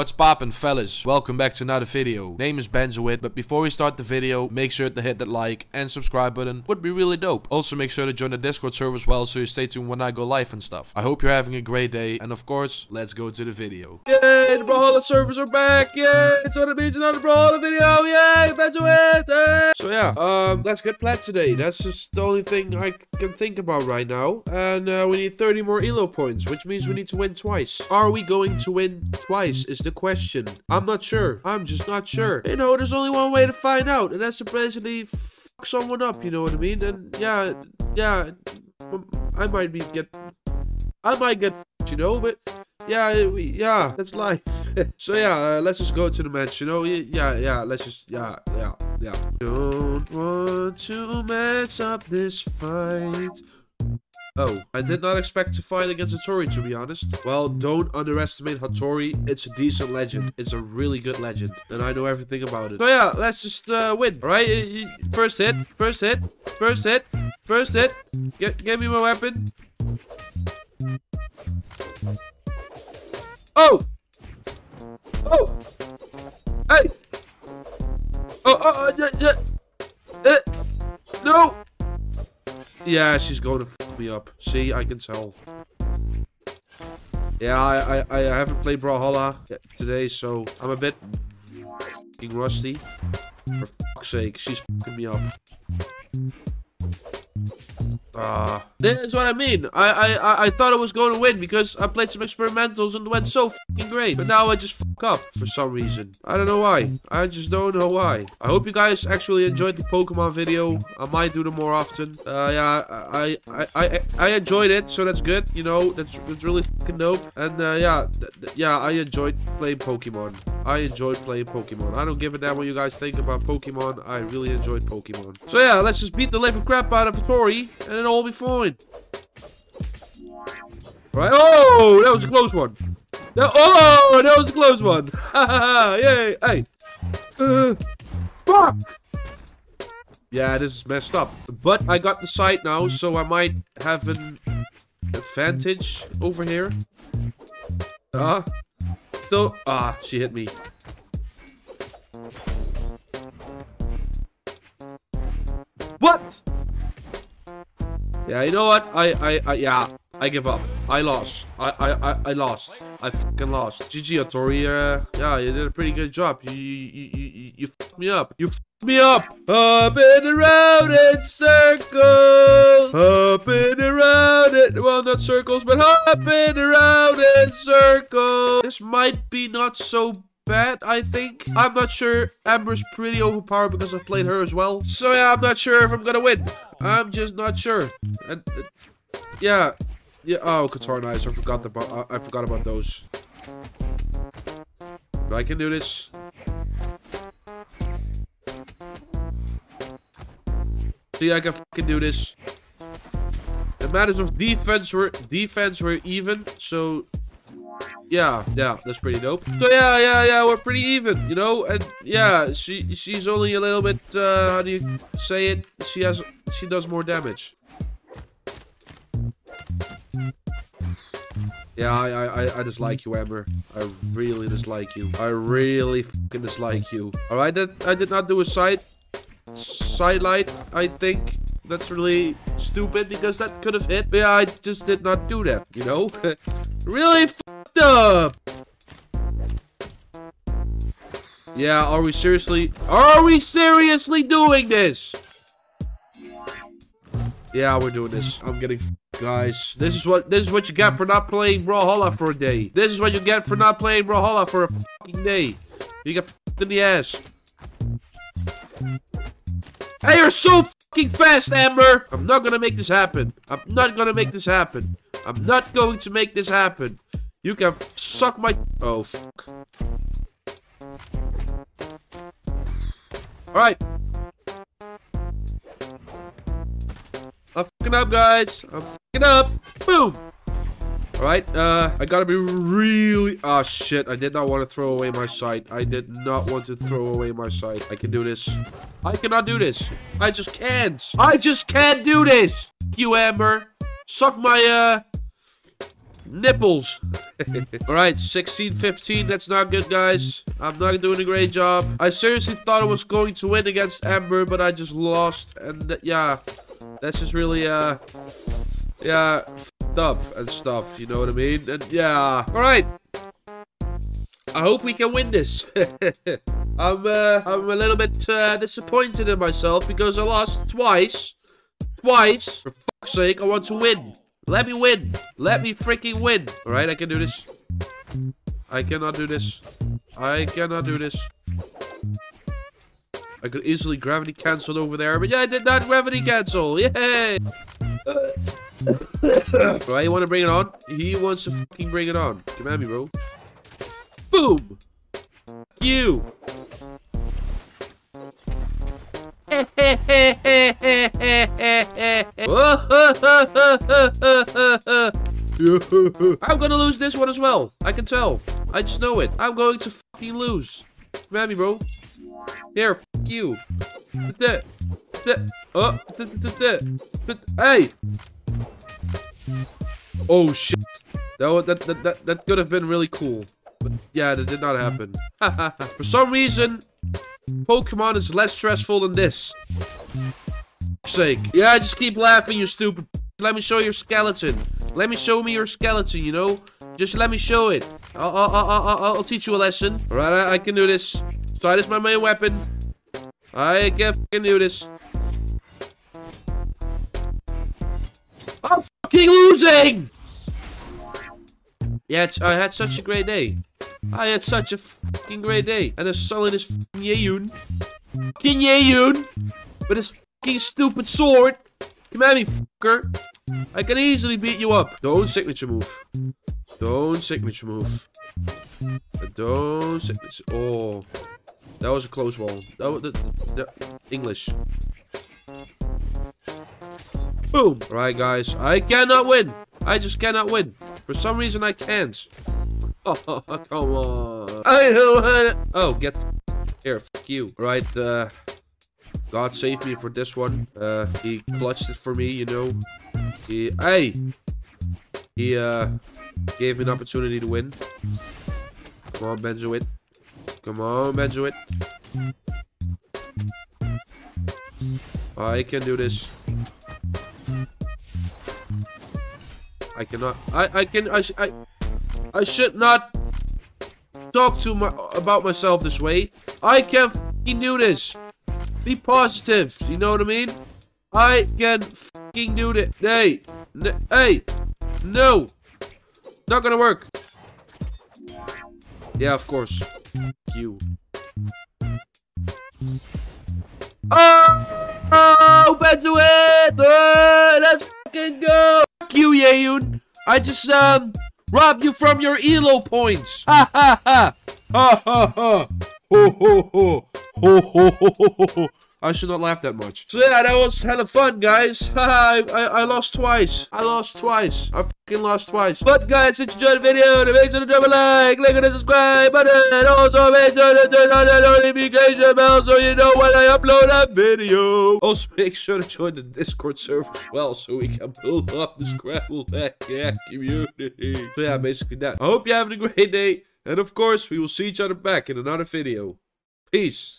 What's poppin', fellas? Welcome back to another video. Name is Benzoit, but before we start the video, make sure to hit that like and subscribe button. Would be really dope. Also, make sure to join the Discord server as well, so you stay tuned when I go live and stuff. I hope you're having a great day, and of course, let's go to the video. Yay, the Brawlhalla servers are back. Yay, so that means another Brawlhalla video. Yay, Benzoit. Yay. So yeah, let's get plat today. That's just the only thing I can think about right now. And we need 30 more elo points, which means we need to win twice. Are we going to win twice is the question. I'm not sure. I'm just not sure. You know, there's only one way to find out, and that's to basically fuck someone up, you know what I mean? And yeah, I might get fucked, you know, but yeah, that's life. So yeah, let's just go to the match, you know. Yeah. Don't want to mess up this fight. Oh, I did not expect to fight against Hattori, to be honest. Well, don't underestimate Hattori. It's a decent legend. It's a really good legend, and I know everything about it. So yeah, let's just win. All right, first hit. Give me my weapon. Oh. Hey. No. Yeah, she's going to me up. See, I can tell. Yeah, I haven't played Brawlhalla today, so I'm a bit rusty. For fuck's sake, she's fucking me up. This is what I mean. I thought I was going to win because I played some experimentals and went so fucking great. But now I just fuck up for some reason. I don't know why. I just don't know why. I hope you guys actually enjoyed the Pokemon video. I might do them more often. Yeah, I enjoyed it, so that's good. You know, that's really fucking dope. And yeah, I enjoyed playing Pokemon. I don't give a damn what you guys think about Pokemon. I really enjoyed Pokemon. So yeah, let's just beat the living crap out of Hattori, and it'll all be fine. Right? Oh, that was a close one. That was a close one. Haha! Yay! Hey. Fuck. Yeah, this is messed up. But I got the side now, so I might have an advantage over here. She hit me. What? Yeah, you know what? I give up. I lost. I lost. I fucking lost. GG, Hattori. Yeah, you did a pretty good job. You fucked me up. You fucked me up. Up and around in circles. Up and around it. Well, not circles, but up and around in circles. This might be not so bad, I think. I'm not sure. Amber's pretty overpowered because I've played her as well. So yeah, I'm not sure if I'm gonna win. I'm just not sure. And yeah. Yeah, oh, Katarina, I forgot about those. But I can do this. See, I can fucking do this. In matters of defense, we're even, so yeah, that's pretty dope. So yeah, we're pretty even, you know. And yeah, she's only a little bit how do you say it? She does more damage. Yeah, I dislike you, Amber. I really dislike you. I really fucking dislike you. Alright, I did not do a side light, I think. That's really stupid because that could have hit. But yeah, I just did not do that, you know? Really fucked up! Yeah, are we seriously doing this? Yeah, we're doing this. I'm getting fucked. Guys, this is what you get for not playing Brawlhalla for a day. This is what you get for not playing Brawlhalla for a fucking day. You get fucked in the ass. Hey, you're so fucking fast, Amber. I'm not gonna make this happen. I'm not going to make this happen. You can suck my. Oh fuck. All right. I'm fucking up, guys. I'm fucking up. Boom. All right. I gotta be really. Ah, shit. I did not want to throw away my sight. I can do this. I cannot do this. I just can't. I just can't do this. You, Amber. Suck my nipples. All right, 16-15. That's not good, guys. I'm not doing a great job. I seriously thought I was going to win against Amber, but I just lost. And yeah, that's just really, yeah, f***ed up and stuff. You know what I mean? And yeah. All right. I hope we can win this. I'm a little bit disappointed in myself because I lost twice. Twice. For fuck's sake, I want to win. Let me win. Let me freaking win. All right, I can do this. I cannot do this. I cannot do this. I could easily gravity cancel over there, but yeah, I did not gravity cancel. Yay! Bro, you want to bring it on? He wants to fucking bring it on. Come at me, bro. Boom! You! I'm gonna lose this one as well. I can tell. I just know it. I'm going to fucking lose. Come at me, bro. Here, fuck you. Hey! Oh shit. That could have been really cool. But yeah, that did not happen. For some reason, Pokemon is less stressful than this. Sake. Yeah, just keep laughing, you stupid. Let me show your skeleton. Let me show me your skeleton, you know? Just let me show it. I'll teach you a lesson. All right, I can do this. So that is my main weapon. I can do this. I'm fucking losing! Yeah, I had such a great day. I had such a fucking great day. And the son in his fucking Yeyun. Fucking Yeyun! With his fucking stupid sword! Come at me, fucker! I can easily beat you up. Don't signature move. Don't signature move. Don't signature... Oh. That was a close ball. That was... English. Boom! Alright, guys. I cannot win! I just cannot win. For some reason, I can't. Oh, come on. I don't wanna... Oh, get here, fuck you. Right, God saved me for this one. He clutched it for me, you know. He gave me an opportunity to win. Come on, Benzoit. Come on, Benzoit. I can do this. I cannot. I should not talk to about myself this way. I can fucking do this. Be positive. You know what I mean? I can fucking do this. Hey, hey, no, not gonna work. Yeah, of course. Fuck you. Oh, Benzoit! Oh, let's fucking go. Fuck you, Yeyun. I just robbed you from your ELO points. Ha ha ha. Ha ha ha. Ho ho ho. Ho ho ho ho ho. I should not laugh that much. So yeah, that was hella fun, guys. I lost twice. I lost twice. I fucking lost twice. But guys, if you enjoyed the video, then make sure to drop a like, click on the subscribe button, and also make sure to turn on the notification bell so you know when I upload a video. Also, make sure to join the Discord server as well so we can build up the SCRAMBLEDEGG community. So yeah, basically that. I hope you're having a great day, and of course, we will see each other back in another video. Peace.